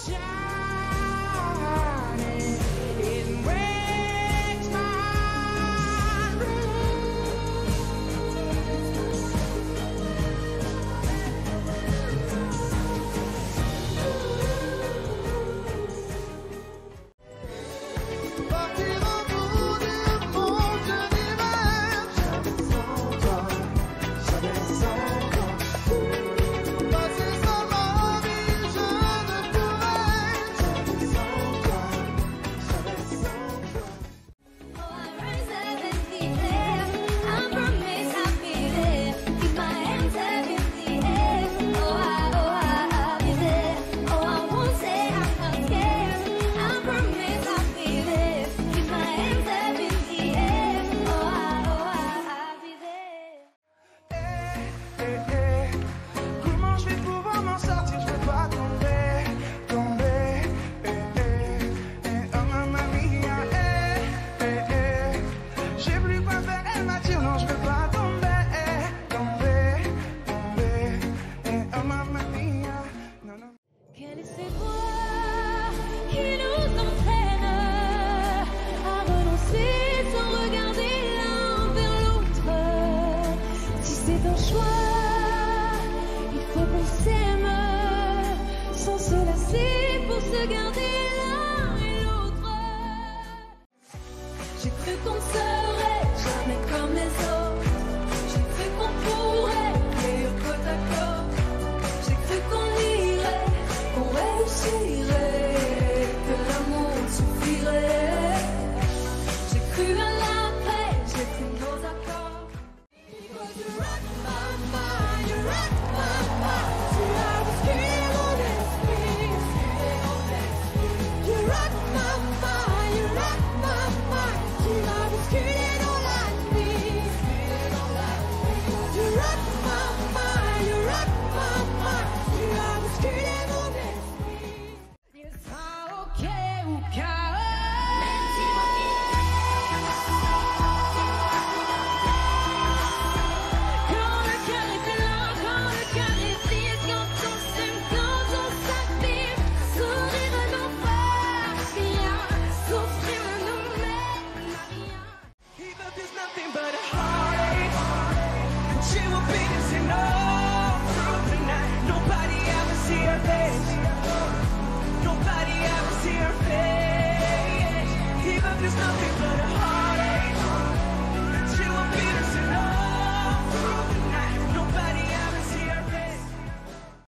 There's nothing but a